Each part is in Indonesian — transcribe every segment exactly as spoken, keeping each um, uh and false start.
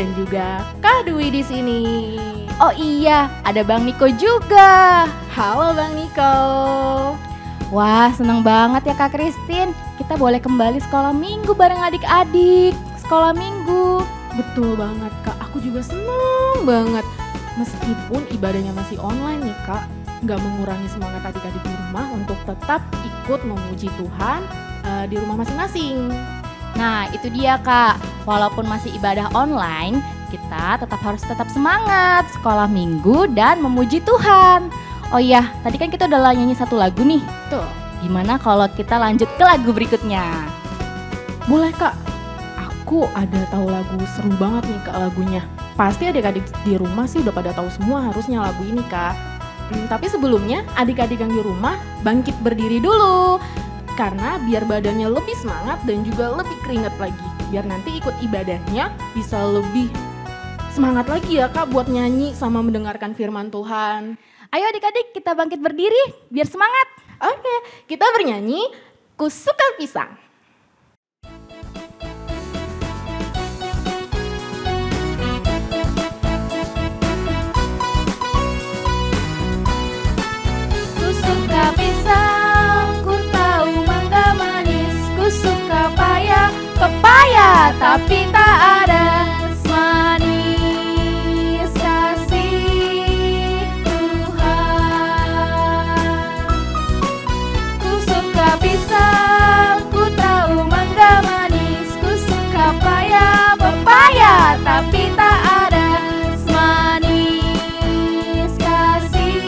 dan juga Kak Dwi di sini. Oh iya, ada Bang Niko juga. Halo Bang Niko. Wah, senang banget ya Kak Christine. Kita boleh kembali sekolah minggu bareng adik-adik. Sekolah minggu. Betul banget Kak, aku juga senang banget. Meskipun ibadahnya masih online nih Kak, nggak mengurangi semangat adik-adik di rumah untuk tetap ikut memuji Tuhan uh, di rumah masing-masing. Nah itu dia Kak, walaupun masih ibadah online, kita tetap harus tetap semangat sekolah minggu dan memuji Tuhan. Oh iya, tadi kan kita udah nyanyi satu lagu nih. Tuh, gimana kalau kita lanjut ke lagu berikutnya? Boleh Kak, aku ada tahu lagu seru banget nih Kak lagunya. Pasti adik-adik di rumah sih udah pada tahu semua harusnya lagu ini Kak. Hmm, tapi sebelumnya adik-adik yang di rumah bangkit berdiri dulu, karena biar badannya lebih semangat dan juga lebih keringat lagi, biar nanti ikut ibadahnya bisa lebih semangat lagi ya Kak buat nyanyi sama mendengarkan firman Tuhan. Ayo adik-adik kita bangkit berdiri biar semangat. Oke, kita bernyanyi Ku Suka Pisang. Pisang, ku tahu mangga manis, ku suka paya, pepaya tapi tak ada semanis kasih Tuhan. Ku suka pisang, ku tahu mangga manis, ku suka paya, pepaya tapi tak ada semanis kasih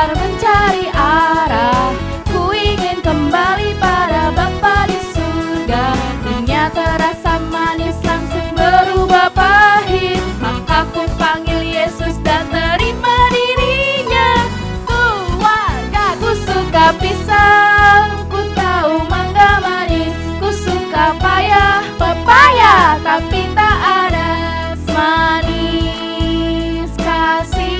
mencari arah, ku ingin kembali pada Bapa di surga. Dunia terasa manis langsung berubah pahit, maka ku panggil Yesus dan terima dirinya keluarga. Ku suka pisang, ku tahu mangga manis, ku suka paya, pepaya tapi tak ada semanis kasih.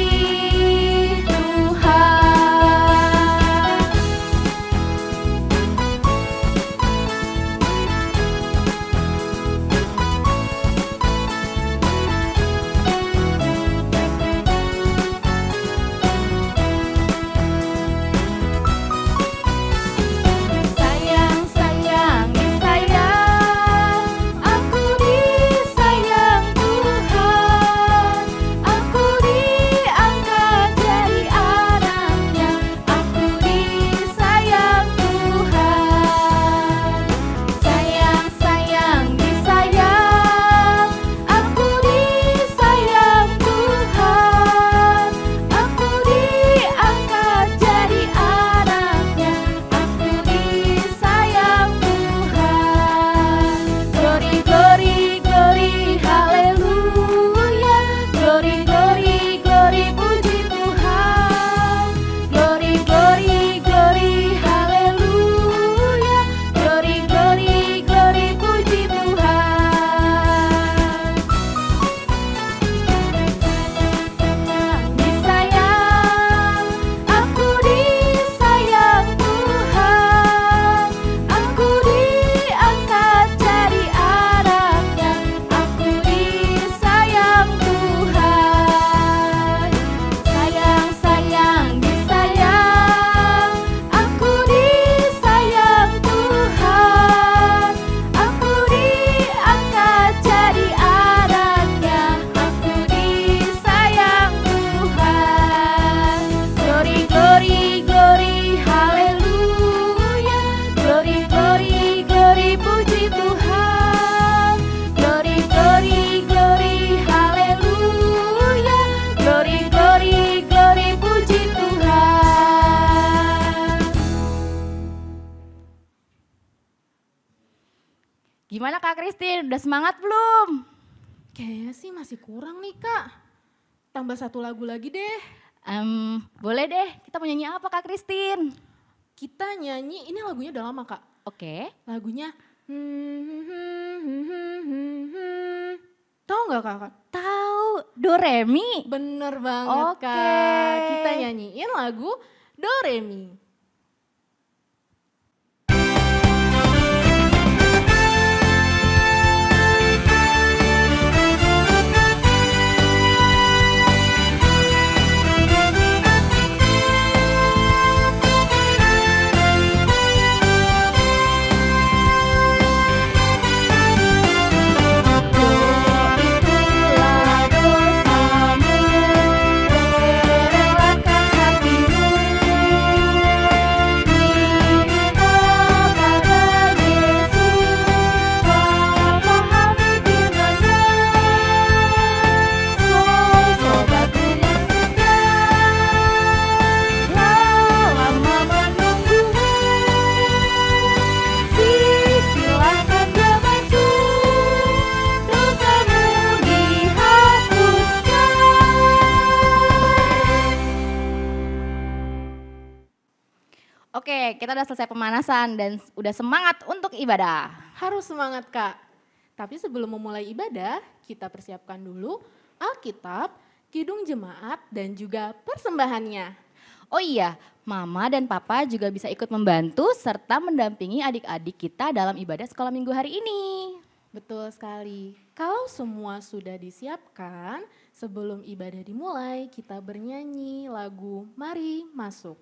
Gimana Kak Christine, udah semangat belum? Kayaknya sih masih kurang nih Kak. Tambah satu lagu lagi deh. Um, boleh deh, kita mau nyanyi apa Kak Christine? Kita nyanyi, ini lagunya udah lama Kak. Oke. Okay. Lagunya. Tahu gak Kak? Tahu, Do Re Mi. Bener banget okay. Kak, kita nyanyiin lagu Do Re Mi. kita udah selesai pemanasan dan udah semangat untuk ibadah. Harus semangat, Kak. Tapi sebelum memulai ibadah, kita persiapkan dulu Alkitab, kidung jemaat, dan juga persembahannya. Oh iya, Mama dan Papa juga bisa ikut membantu serta mendampingi adik-adik kita dalam ibadah sekolah minggu hari ini. Betul sekali. Kalau semua sudah disiapkan, sebelum ibadah dimulai, kita bernyanyi lagu Mari Masuk.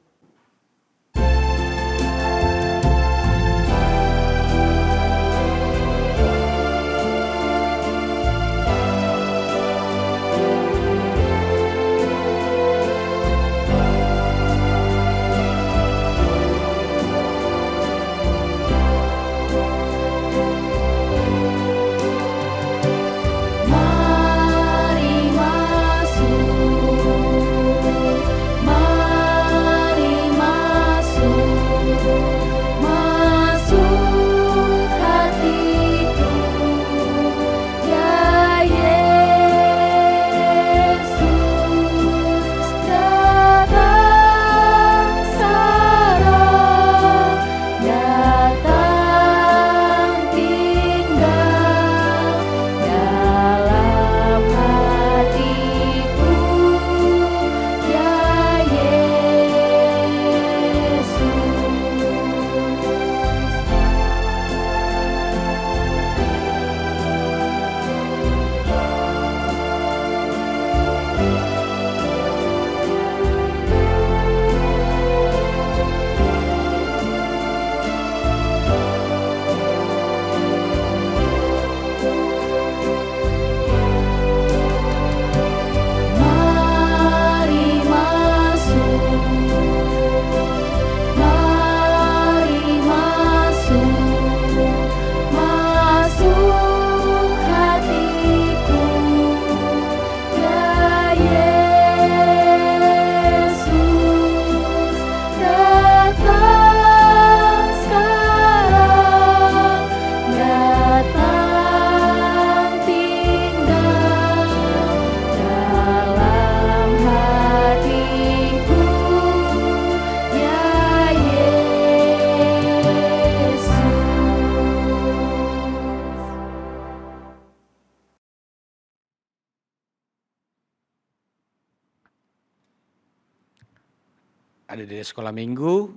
Adik-adik sekolah minggu,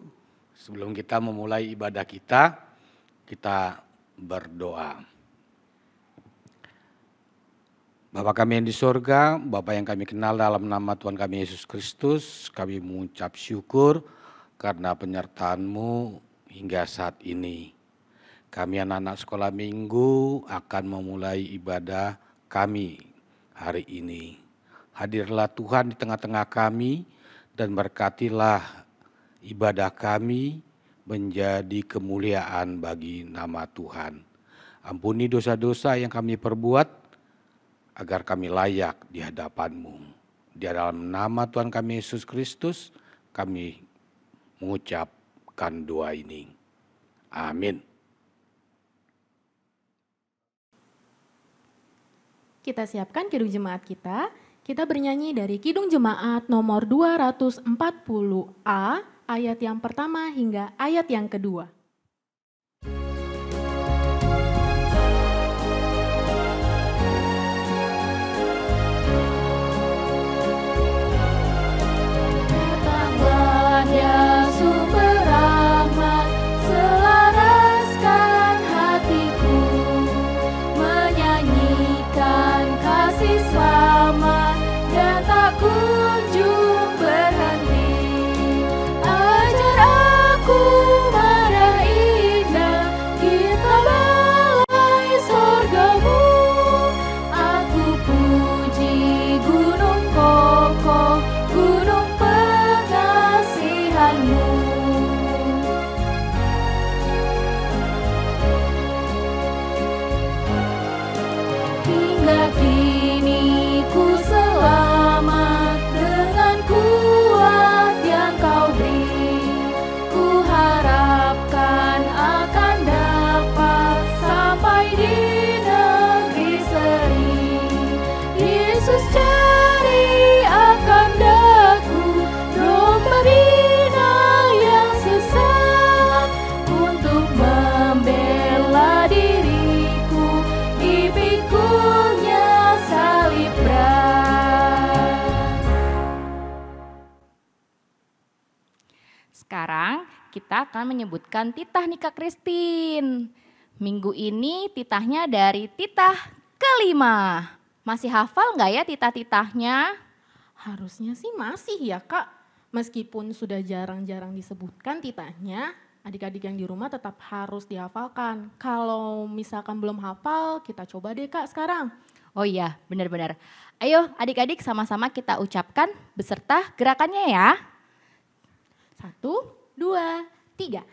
sebelum kita memulai ibadah kita, kita berdoa. Bapa kami yang di surga, Bapa yang kami kenal dalam nama Tuhan kami Yesus Kristus, kami mengucap syukur karena penyertaan-Mu hingga saat ini. Kami anak-anak sekolah minggu akan memulai ibadah kami hari ini. Hadirlah Tuhan di tengah-tengah kami, dan berkatilah ibadah kami menjadi kemuliaan bagi nama Tuhan. Ampuni dosa-dosa yang kami perbuat agar kami layak di hadapan-Mu. Di dalam nama Tuhan kami Yesus Kristus kami mengucapkan doa ini. Amin. Kita siapkan kidung jemaat kita. Kita bernyanyi dari Kidung Jemaat nomor dua ratus empat puluh A, ayat yang pertama hingga ayat yang kedua. Kunjung berhenti, ajar aku marah kita akan menyebutkan titah nikah Kristin. Minggu ini titahnya dari titah kelima. Masih hafal nggak ya titah-titahnya? Harusnya sih masih ya Kak. Meskipun sudah jarang-jarang disebutkan titahnya, adik-adik yang di rumah tetap harus dihafalkan. Kalau misalkan belum hafal, kita coba deh Kak sekarang. Oh iya, benar-benar. Ayo adik-adik sama-sama kita ucapkan beserta gerakannya ya. Satu, dua, tiga.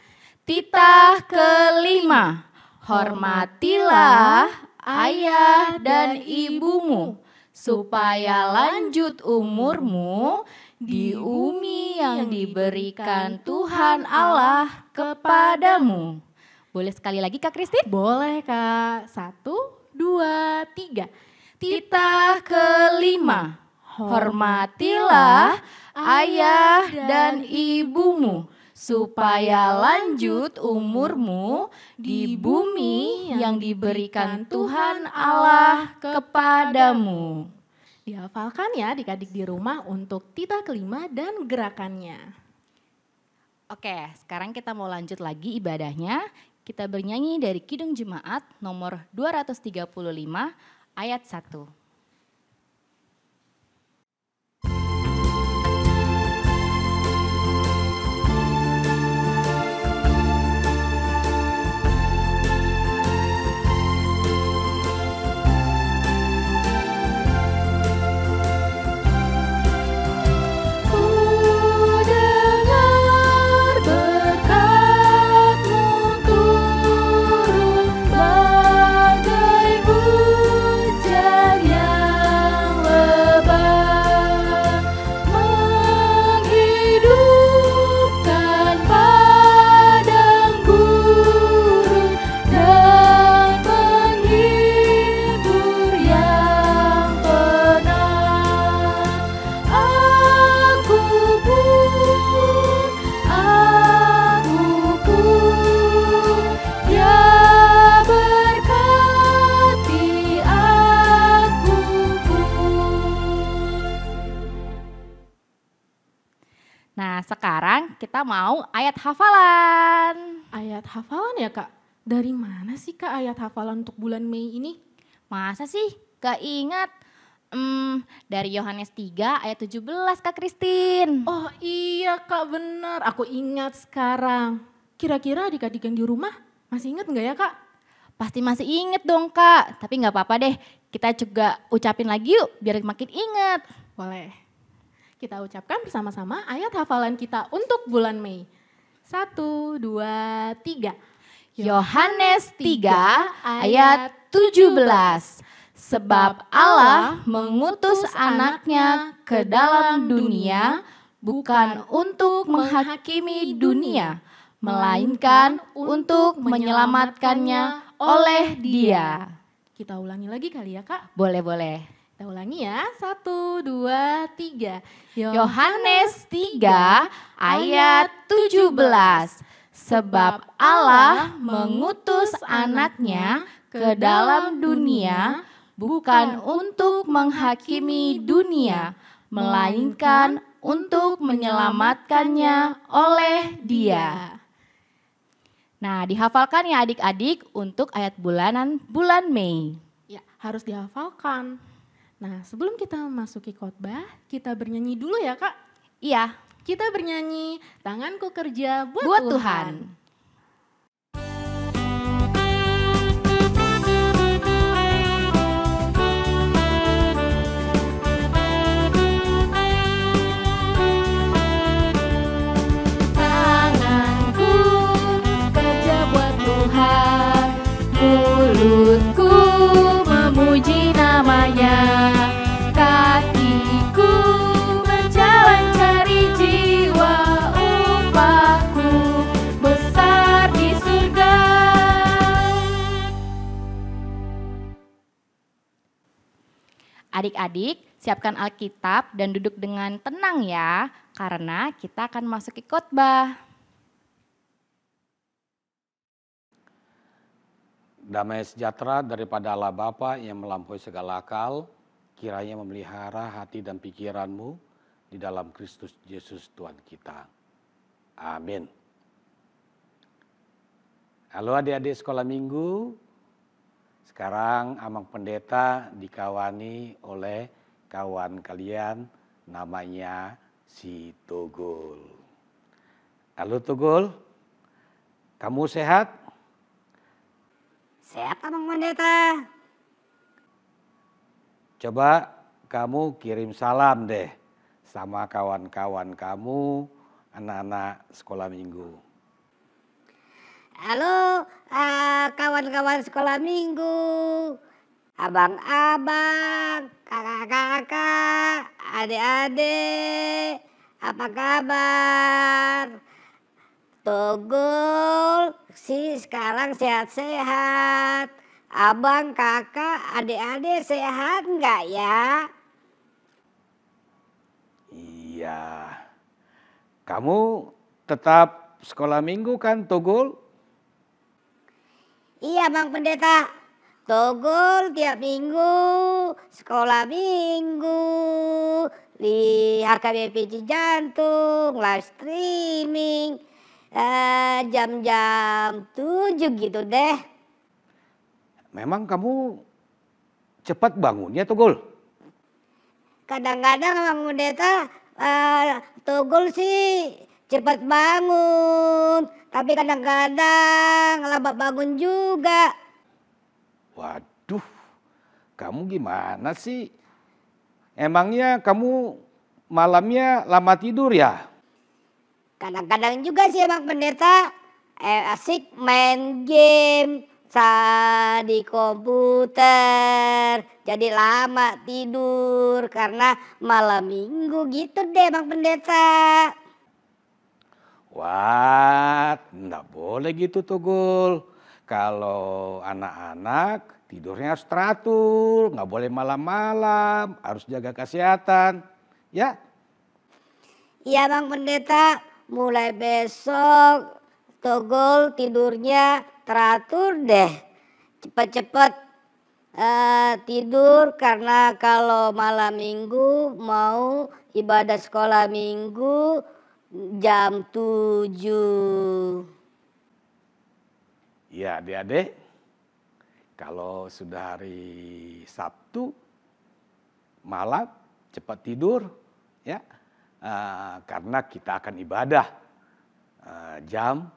Titah kelima. Hormatilah ayah dan ibumu, supaya lanjut umurmu di bumi yang diberikan Tuhan Allah kepadamu. Boleh sekali lagi Kak Kristin? Boleh Kak. Satu, dua, tiga. Titah kelima. Hormatilah ayah dan ibumu, supaya lanjut umurmu di bumi yang diberikan Tuhan Allah kepadamu. Dihafalkan ya adik-adik di rumah untuk titah kelima dan gerakannya. Oke, sekarang kita mau lanjut lagi ibadahnya. Kita bernyanyi dari Kidung Jemaat nomor dua ratus tiga puluh lima ayat satu. Kita mau ayat hafalan. Ayat hafalan ya Kak? Dari mana sih Kak ayat hafalan untuk bulan Mei ini? Masa sih gak ingat? Hmm, dari Yohanes tiga ayat tujuh belas Kak Kristin. Oh iya Kak benar, aku ingat sekarang. Kira-kira adik-adik yang di rumah masih ingat gak ya Kak? Pasti masih ingat dong Kak, tapi gak apa-apa deh. Kita juga ucapin lagi yuk biar makin ingat. Boleh. Kita ucapkan bersama-sama ayat hafalan kita untuk bulan Mei. Satu, dua, tiga. Yohanes tiga ayat tujuh belas. Sebab Allah mengutus anaknya ke dalam dunia, bukan untuk menghakimi dunia, melainkan untuk menyelamatkannya oleh Dia. Kita ulangi lagi kali ya Kak? Boleh, boleh. Kita ulangi ya, satu, dua, tiga. Yohanes tiga ayat tujuh belas. Sebab Allah mengutus anaknya ke dalam dunia, bukan untuk menghakimi dunia, melainkan untuk menyelamatkannya oleh Dia. Nah, dihafalkan ya adik-adik untuk ayat bulanan bulan Mei. Ya, harus dihafalkan. Nah sebelum kita masuki khotbah, kita bernyanyi dulu ya Kak? Iya. Kita bernyanyi Tanganku Kerja Buat, buat Tuhan. Tuhan. Tanganku kerja buat Tuhan, mulutku memuji namanya. Adik-adik, siapkan Alkitab dan duduk dengan tenang ya, karena kita akan masuk ke khotbah. Damai sejahtera daripada Allah Bapa yang melampaui segala akal, kiranya memelihara hati dan pikiranmu di dalam Kristus Yesus Tuhan kita. Amin. Halo adik-adik sekolah minggu, sekarang Amang Pendeta dikawani oleh kawan kalian namanya si Togol. Halo Togol, kamu sehat? Sehat Amang Pendeta. Coba kamu kirim salam deh sama kawan-kawan kamu, anak-anak sekolah minggu. Halo kawan-kawan uh, sekolah minggu, abang-abang, kakak-kakak, adik-adik, apa kabar? Togol sih sekarang sehat-sehat. Abang, kakak, adik-adik sehat nggak ya? Iya, kamu tetap sekolah minggu kan Togol? Iya Bang Pendeta, Togol tiap minggu sekolah minggu di H K B P Cijantung, live streaming jam-jam eh, tujuh gitu deh. Memang kamu cepat bangunnya Togol? Kadang-kadang Bang Pendeta, Uh, Togol sih cepat bangun, tapi kadang-kadang lambat bangun juga. Waduh, kamu gimana sih? Emangnya kamu malamnya lama tidur ya? Kadang-kadang juga sih Bang Pendeta, eh, asik main game di komputer, jadi lama tidur karena malam minggu gitu deh Bang Pendeta. Wah, enggak boleh gitu Togol. Kalau anak-anak tidurnya harus teratur, nggak boleh malam-malam, harus jaga kesehatan, ya? Iya Bang Pendeta, mulai besok Togol tidurnya teratur deh, cepat-cepat uh, tidur karena kalau malam minggu mau ibadah sekolah minggu jam tujuh. Iya adik-adik, kalau sudah hari Sabtu malam cepat tidur ya, uh, karena kita akan ibadah uh, jam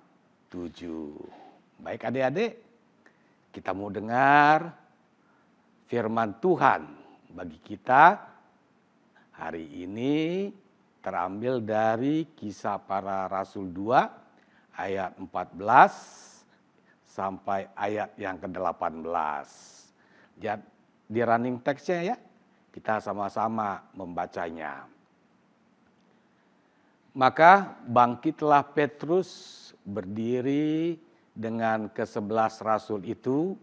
tujuh. Baik adik-adik, kita mau dengar firman Tuhan bagi kita hari ini terambil dari Kisah Para Rasul dua ayat empat belas sampai ayat yang ke-delapan belas. Jadi di running text-nya ya, kita sama-sama membacanya. Maka bangkitlah Petrus berdiri dengan kesebelas rasul itu,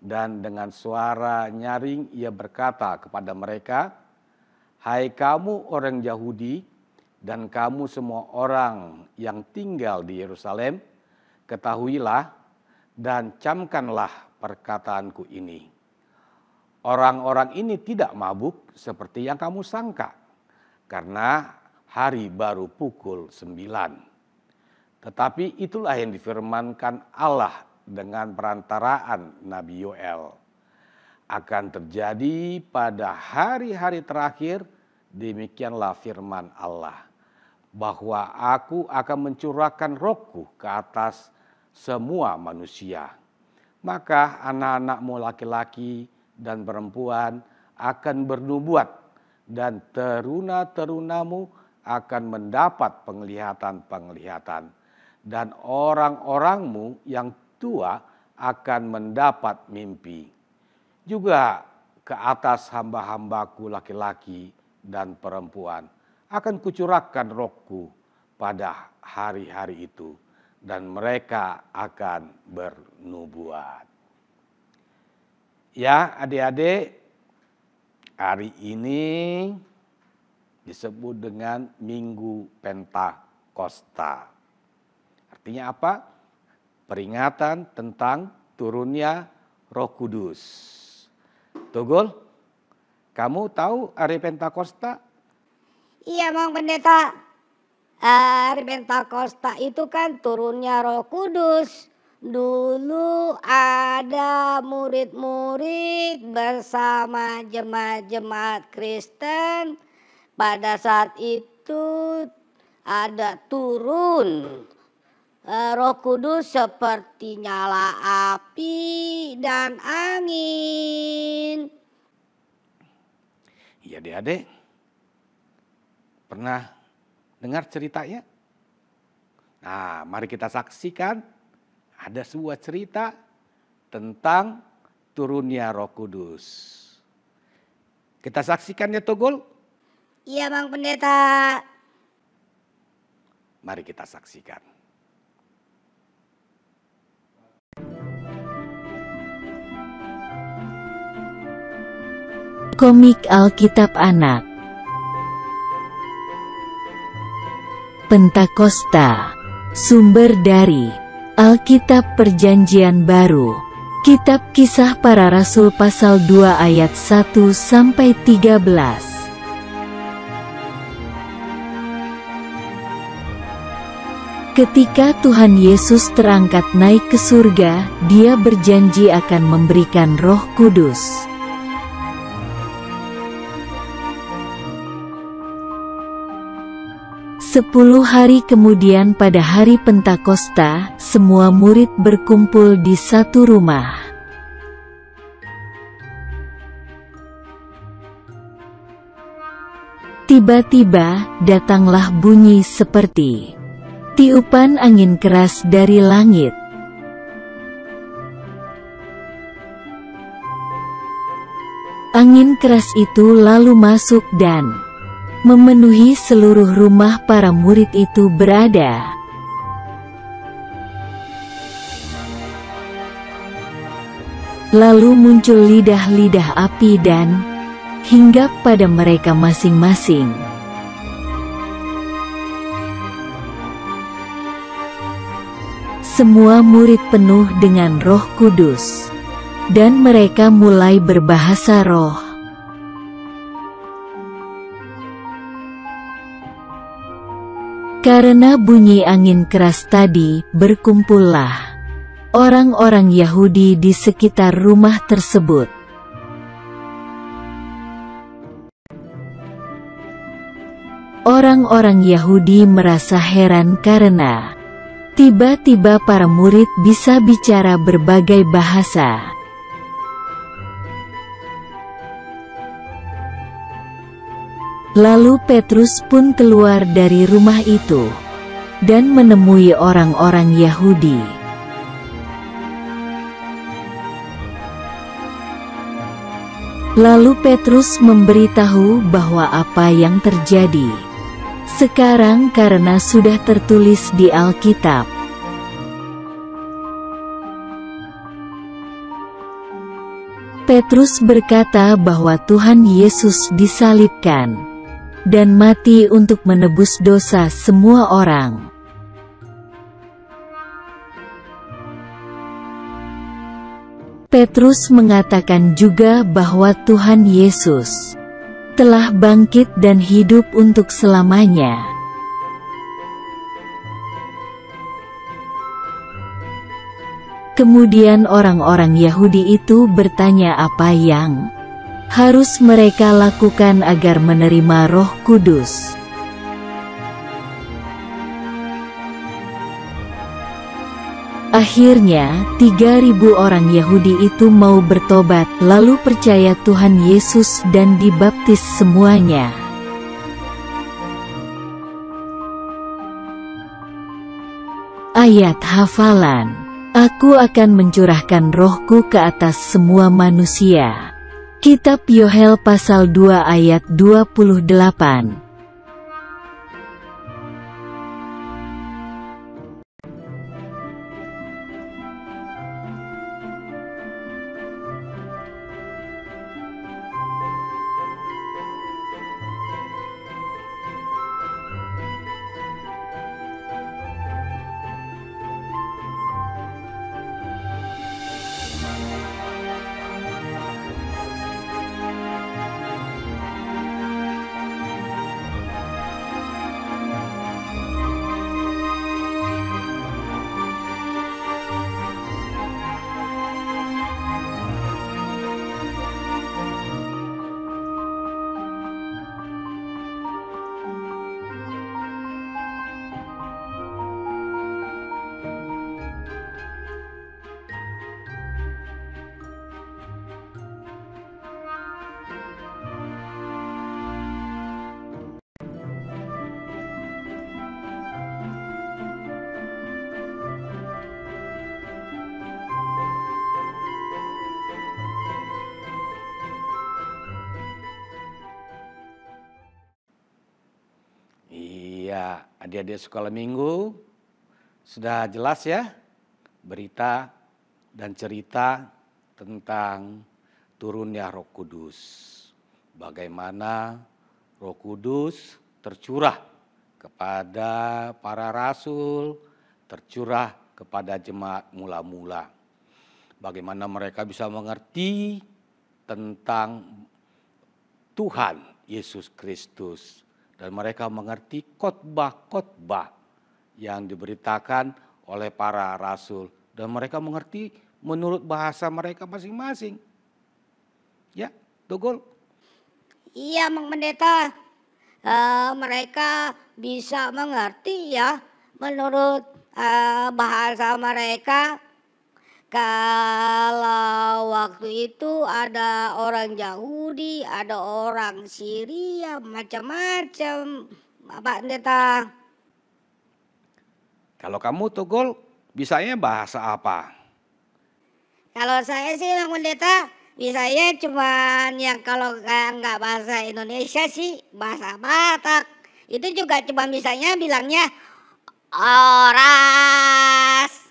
dan dengan suara nyaring ia berkata kepada mereka, "Hai kamu orang Yahudi, dan kamu semua orang yang tinggal di Yerusalem, ketahuilah dan camkanlah perkataanku ini. Orang-orang ini tidak mabuk seperti yang kamu sangka, karena hari baru pukul sembilan. Tetapi itulah yang difirmankan Allah dengan perantaraan Nabi Yoel. Akan terjadi pada hari-hari terakhir, demikianlah firman Allah, bahwa aku akan mencurahkan Rohku ke atas semua manusia. Maka anak-anakmu laki-laki dan perempuan akan bernubuat, dan teruna-terunamu akan mendapat penglihatan-penglihatan. Dan orang-orangmu yang tua akan mendapat mimpi. Juga ke atas hamba-hambaku laki-laki dan perempuan akan kucurahkan Rohku pada hari-hari itu, dan mereka akan bernubuat." Ya adik-adik, hari ini disebut dengan Minggu Pentakosta. Artinya apa? Peringatan tentang turunnya Roh Kudus. Togol, kamu tahu hari Pentakosta? Iya Bang Pendeta, hari Pentakosta itu kan turunnya Roh Kudus. Dulu ada murid-murid bersama jemaat-jemaat Kristen. Pada saat itu ada turun eh, Roh Kudus seperti nyala api dan angin. Iya, adik-adik. Pernah dengar ceritanya? Nah, mari kita saksikan. Ada sebuah cerita tentang turunnya Roh Kudus. Kita saksikannya, Togol? Iya, Bang Pendeta. Mari kita saksikan. Komik Alkitab Anak. Pentakosta. Sumber dari Alkitab Perjanjian Baru, Kitab Kisah Para Rasul pasal dua ayat satu sampai tiga belas. Ketika Tuhan Yesus terangkat naik ke surga, Dia berjanji akan memberikan Roh Kudus. Sepuluh hari kemudian pada hari Pentakosta, semua murid berkumpul di satu rumah. Tiba-tiba, datanglah bunyi seperti tiupan angin keras dari langit. Angin keras itu lalu masuk dan memenuhi seluruh rumah para murid itu berada. Lalu muncul lidah-lidah api dan hinggap pada mereka masing-masing. Semua murid penuh dengan Roh Kudus, dan mereka mulai berbahasa roh. Karena bunyi angin keras tadi, berkumpullah orang-orang Yahudi di sekitar rumah tersebut. Orang-orang Yahudi merasa heran karena tiba-tiba para murid bisa bicara berbagai bahasa. Lalu Petrus pun keluar dari rumah itu, dan menemui orang-orang Yahudi. Lalu Petrus memberitahu bahwa apa yang terjadi sekarang karena sudah tertulis di Alkitab. Petrus berkata bahwa Tuhan Yesus disalibkan dan mati untuk menebus dosa semua orang. Petrus mengatakan juga bahwa Tuhan Yesus telah bangkit dan hidup untuk selamanya. Kemudian orang-orang Yahudi itu bertanya apa yang harus mereka lakukan agar menerima Roh Kudus. Akhirnya, tiga ribu orang Yahudi itu mau bertobat, lalu percaya Tuhan Yesus dan dibaptis semuanya. Ayat hafalan: Aku akan mencurahkan Rohku ke atas semua manusia. Kitab Yoel pasal dua ayat dua puluh delapan. Ada adik-adik sekolah minggu, sudah jelas ya berita dan cerita tentang turunnya Roh Kudus. Bagaimana Roh Kudus tercurah kepada para rasul, tercurah kepada jemaat mula-mula. Bagaimana mereka bisa mengerti tentang Tuhan Yesus Kristus. Dan mereka mengerti khotbah-khotbah yang diberitakan oleh para rasul. Dan mereka mengerti menurut bahasa mereka masing-masing. Ya, Dogol? Iya, Mang Pendeta. Uh, mereka bisa mengerti ya menurut uh, bahasa mereka. Kalau waktu itu ada orang Yahudi, ada orang Syria, macam-macam, Pak Pendeta. Kalau kamu Togol, bisanya bahasa apa? Kalau saya sih, Pak Pendeta, bisanya cuman yang kalau nggak bahasa Indonesia sih, bahasa Batak. Itu juga cuman bisanya bilangnya oras.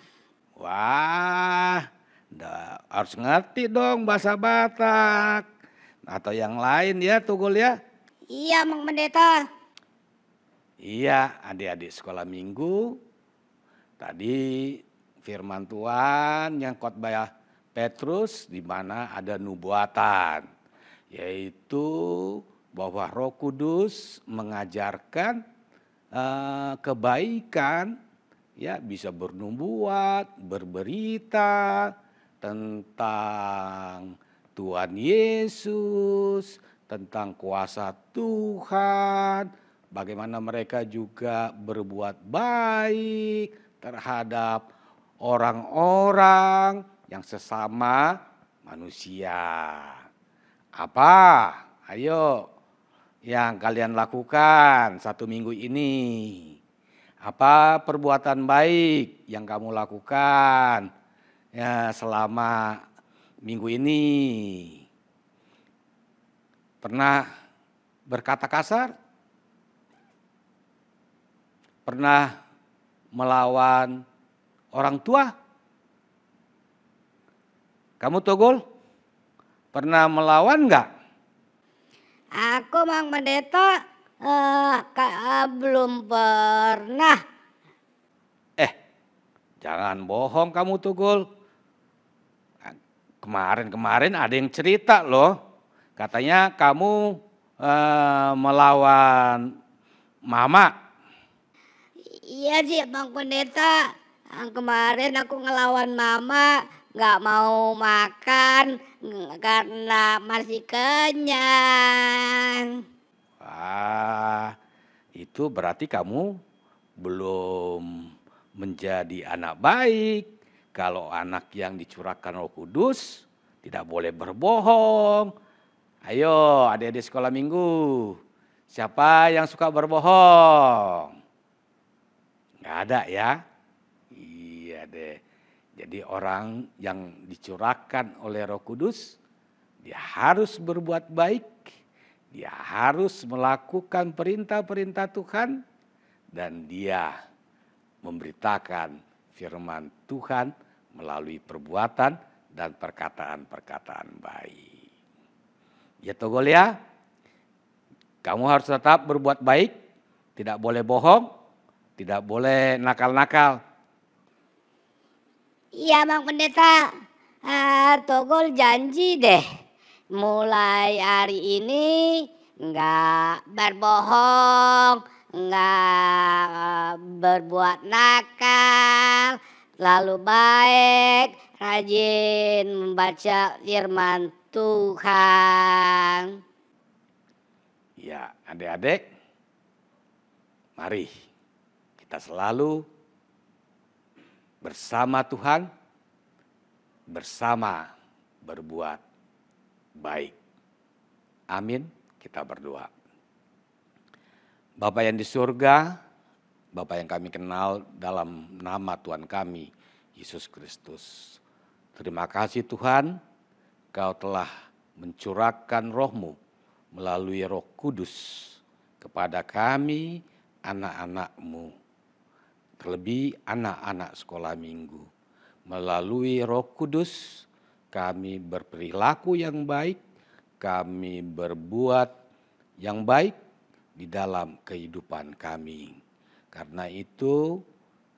Wah, dah, harus ngerti dong bahasa Batak atau yang lain ya Tugul ya. Iya, Mang Pendeta. Iya, adik-adik sekolah minggu. Tadi firman Tuhan yang khotbah Petrus di mana ada nubuatan, yaitu bahwa Roh Kudus mengajarkan eh, kebaikan. Ya, bisa bernubuat, berberita tentang Tuhan Yesus, tentang kuasa Tuhan, bagaimana mereka juga berbuat baik terhadap orang-orang yang sesama manusia. Apa? Ayo yang kalian lakukan satu minggu ini. Apa perbuatan baik yang kamu lakukan ya selama minggu ini? Pernah berkata kasar? Pernah melawan orang tua? Kamu Togol? Pernah melawan enggak? Aku Mang Pendeta. Uh, Kak, belum pernah. Eh, jangan bohong kamu Tugul. Kemarin-kemarin ada yang cerita loh. Katanya kamu uh, melawan Mama. Iya sih Bang Pendeta. Kemarin aku ngelawan Mama. Gak mau makan karena masih kenyang. Ah, itu berarti kamu belum menjadi anak baik. Kalau anak yang dicurahkan Roh Kudus tidak boleh berbohong. Ayo adik-adik sekolah minggu, siapa yang suka berbohong? Gak ada ya? Iya deh. Jadi orang yang dicurahkan oleh Roh Kudus, dia harus berbuat baik. Dia harus melakukan perintah-perintah Tuhan dan dia memberitakan firman Tuhan melalui perbuatan dan perkataan-perkataan baik. Ya Togol ya, kamu harus tetap berbuat baik, tidak boleh bohong, tidak boleh nakal-nakal. Iya Bang Pendeta, uh, Togol janji deh. Mulai hari ini enggak berbohong, enggak berbuat nakal, lalu baik, rajin membaca firman Tuhan. Ya, adik-adik, mari kita selalu bersama Tuhan, bersama berbuat baik. Amin. Kita berdoa. Bapa yang di surga, Bapa yang kami kenal dalam nama Tuhan kami, Yesus Kristus. Terima kasih Tuhan, Kau telah mencurahkan Roh-Mu melalui Roh Kudus kepada kami, anak-anakmu, terlebih anak-anak sekolah minggu. Melalui Roh Kudus kami berperilaku yang baik, kami berbuat yang baik di dalam kehidupan kami. Karena itu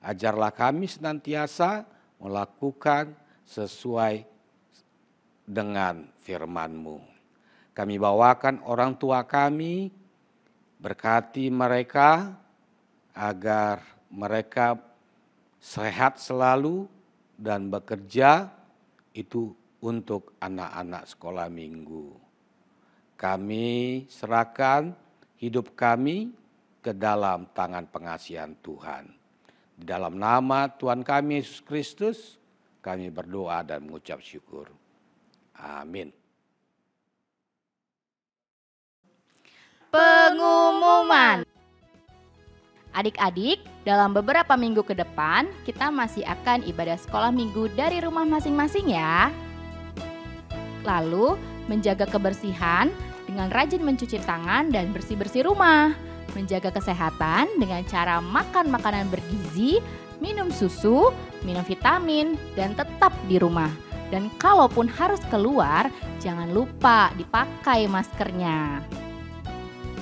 ajarlah kami senantiasa melakukan sesuai dengan firman-Mu. Kami bawakan orang tua kami, berkati mereka agar mereka sehat selalu dan bekerja itu untuk anak-anak sekolah minggu. Kami serahkan hidup kami ke dalam tangan pengasihan Tuhan. Di dalam nama Tuhan kami Yesus Kristus, kami berdoa dan mengucap syukur. Amin. Pengumuman. Adik-adik, dalam beberapa minggu ke depan kita masih akan ibadah sekolah minggu dari rumah masing-masing ya. Lalu menjaga kebersihan dengan rajin mencuci tangan dan bersih-bersih rumah. Menjaga kesehatan dengan cara makan makanan bergizi, minum susu, minum vitamin, dan tetap di rumah. Dan kalaupun harus keluar, jangan lupa dipakai maskernya.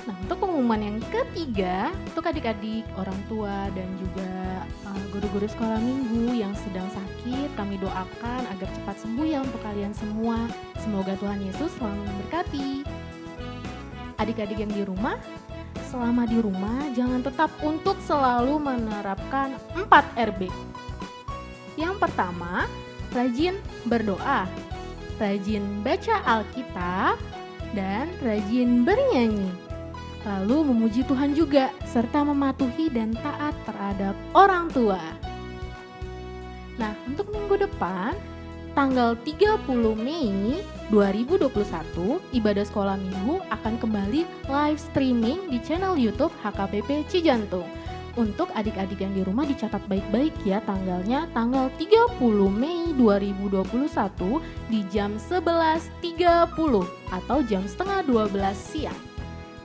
Nah, untuk pengumuman yang ketiga, untuk adik-adik, orang tua, dan juga uh, guru-guru sekolah minggu yang sedang sakit, kami doakan agar cepat sembuh ya untuk kalian semua. Semoga Tuhan Yesus selalu memberkati. Adik-adik yang di rumah, selama di rumah, jangan tetap untuk selalu menerapkan empat R B. Yang pertama, rajin berdoa, rajin baca Alkitab, dan rajin bernyanyi. Lalu memuji Tuhan juga, serta mematuhi dan taat terhadap orang tua. Nah, untuk minggu depan, tanggal tiga puluh Mei dua ribu dua puluh satu, ibadah sekolah minggu akan kembali live streaming di channel YouTube H K B P Cijantung. Untuk adik-adik yang di rumah dicatat baik-baik ya tanggalnya, tanggal tiga puluh Mei dua ribu dua puluh satu di jam sebelas tiga puluh atau jam setengah dua belas siang.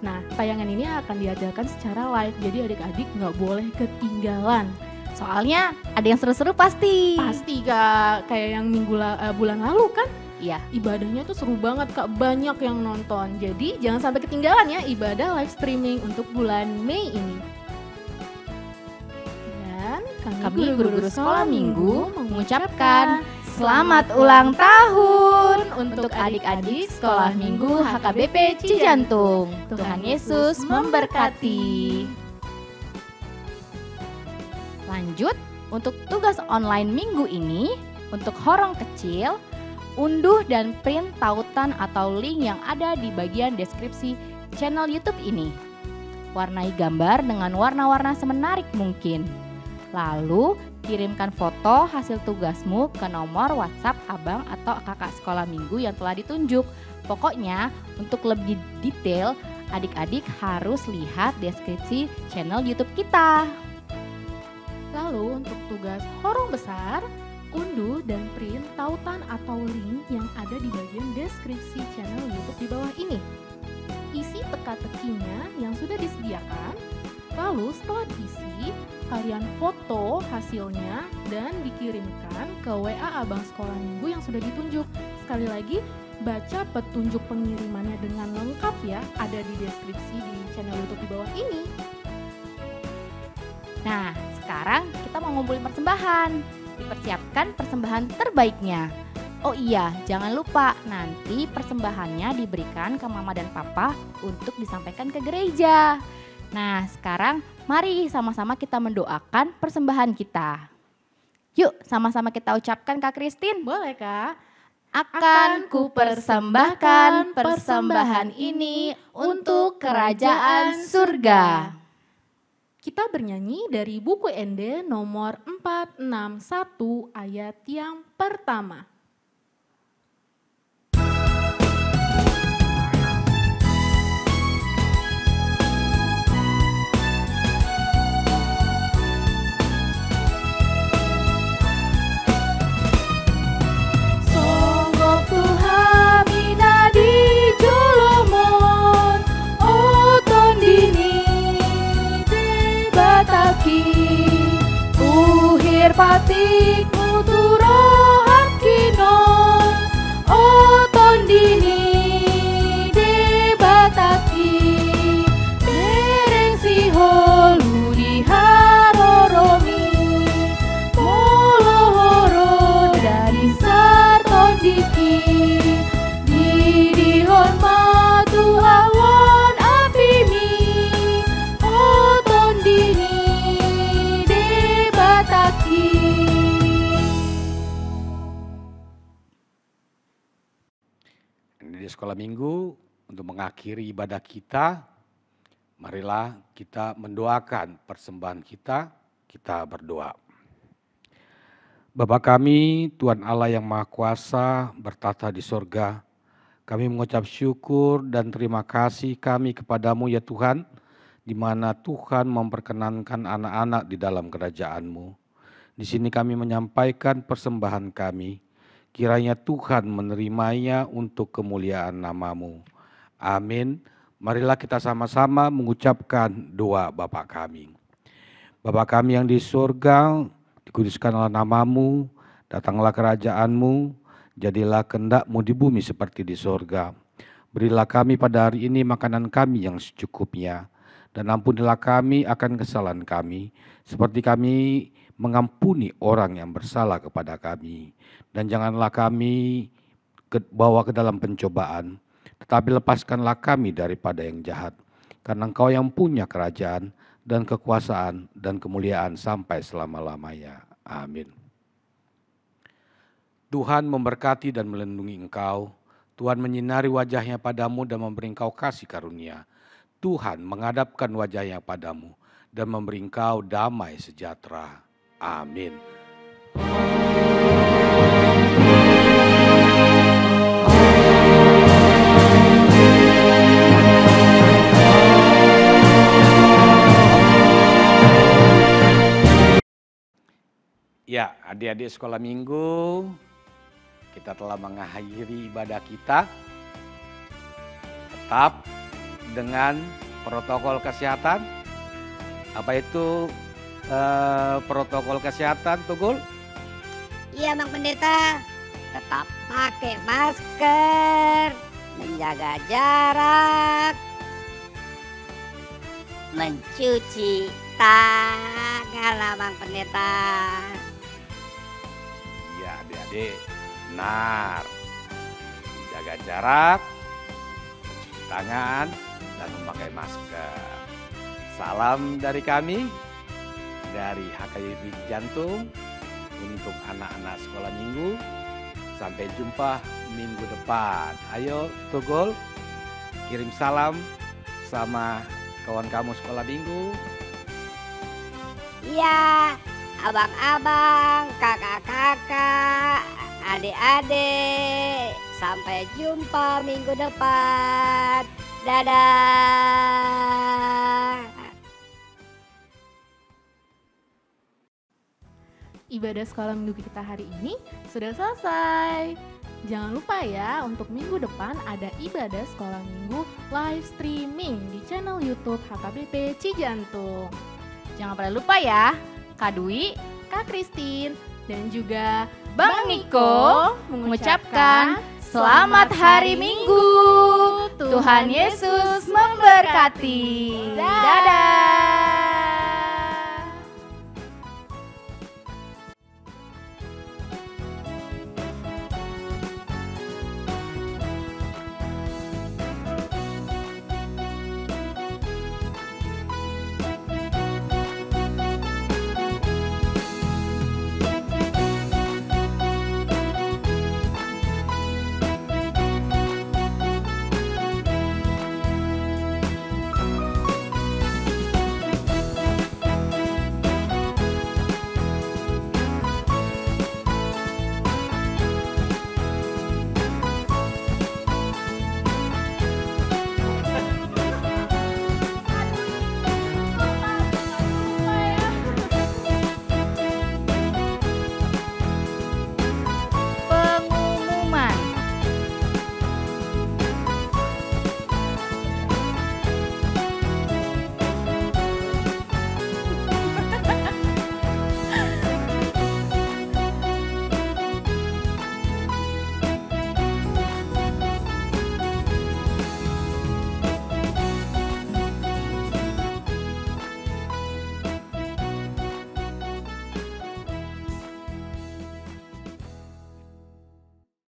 Nah, tayangan ini akan diadakan secara live, jadi adik-adik nggak boleh ketinggalan. Soalnya ada yang seru-seru pasti. Pasti Kak, kayak yang minggu la, uh, bulan lalu kan? Iya. Ibadahnya tuh seru banget Kak, banyak yang nonton. Jadi jangan sampai ketinggalan ya ibadah live streaming untuk bulan Mei ini. Dan kami guru-guru sekolah minggu mengucapkan selamat ulang tahun untuk adik-adik sekolah minggu H K B P Cijantung. Tuhan Yesus memberkati. Lanjut, untuk tugas online minggu ini, untuk horong kecil, unduh dan print tautan atau link yang ada di bagian deskripsi channel YouTube ini. Warnai gambar dengan warna-warna semenarik mungkin. Lalu kirimkan foto hasil tugasmu ke nomor WhatsApp abang atau kakak sekolah minggu yang telah ditunjuk. Pokoknya untuk lebih detail adik-adik harus lihat deskripsi channel YouTube kita. Lalu untuk tugas horong besar, unduh dan print tautan atau link yang ada di bagian deskripsi channel YouTube di bawah ini. Isi teka-tekinya yang sudah disediakan. Lalu setelah diisi, kalian foto hasilnya dan dikirimkan ke W A abang sekolah minggu yang sudah ditunjuk. Sekali lagi, baca petunjuk pengirimannya dengan lengkap ya, ada di deskripsi di channel YouTube di bawah ini. Nah, sekarang kita mau ngumpulin persembahan. Dipersiapkan persembahan terbaiknya. Oh iya, jangan lupa nanti persembahannya diberikan ke mama dan papa untuk disampaikan ke gereja. Nah, sekarang mari sama-sama kita mendoakan persembahan kita. Yuk, sama-sama kita ucapkan Kak Christine. Boleh, Kak? Akan kupersembahkan persembahan ini untuk kerajaan surga. Kita bernyanyi dari buku Ende nomor empat enam satu ayat yang pertama. Julomon, oh ton dini Minggu untuk mengakhiri ibadah kita, marilah kita mendoakan persembahan kita, kita berdoa. Bapa kami, Tuhan Allah yang Maha Kuasa bertata di sorga, kami mengucap syukur dan terima kasih kami kepadamu ya Tuhan, di mana Tuhan memperkenankan anak-anak di dalam kerajaan-Mu. Di sini kami menyampaikan persembahan kami, kiranya Tuhan menerimanya untuk kemuliaan nama-Mu. Amin. Marilah kita sama-sama mengucapkan doa Bapa kami. Bapa kami yang di surga, dikuduskanlah nama-Mu, datanglah kerajaan-Mu, jadilah kehendak-Mu di bumi seperti di surga. Berilah kami pada hari ini makanan kami yang secukupnya, dan ampunilah kami akan kesalahan kami, seperti kami mengampuni orang yang bersalah kepada kami, dan janganlah kami bawa ke dalam pencobaan, tetapi lepaskanlah kami daripada yang jahat, karena Engkau yang punya kerajaan dan kekuasaan dan kemuliaan sampai selama-lamanya. Amin. Tuhan memberkati dan melindungi engkau, Tuhan menyinari wajahnya padamu dan memberi engkau kasih karunia, Tuhan menghadapkan wajahnya padamu dan memberi engkau damai sejahtera. Amin. Ya, adik-adik sekolah minggu, kita telah mengakhiri ibadah kita. Tetap dengan protokol kesehatan. Apa itu eh, protokol kesehatan, Tugul? Iya, Bang Pendeta. Tetap pakai masker, menjaga jarak, mencuci tangan lah, Bang Pendeta. Adik-adik, benar, jaga jarak, cuci tangan, dan memakai masker. Salam dari kami, dari H K B P Cijantung, untuk anak-anak sekolah minggu. Sampai jumpa minggu depan. Ayo Tugul, kirim salam sama kawan kamu sekolah minggu. Iya. Abang-abang, kakak-kakak, adik-adik, sampai jumpa minggu depan. Dadah. Ibadah sekolah minggu kita hari ini sudah selesai. Jangan lupa ya, untuk minggu depan ada ibadah sekolah minggu live streaming di channel YouTube H K B P Cijantung. Jangan pernah lupa ya. Kak Dwi, Kak Christine, dan juga Bang Niko mengucapkan selamat hari Minggu. Tuhan Yesus memberkati. Dadah.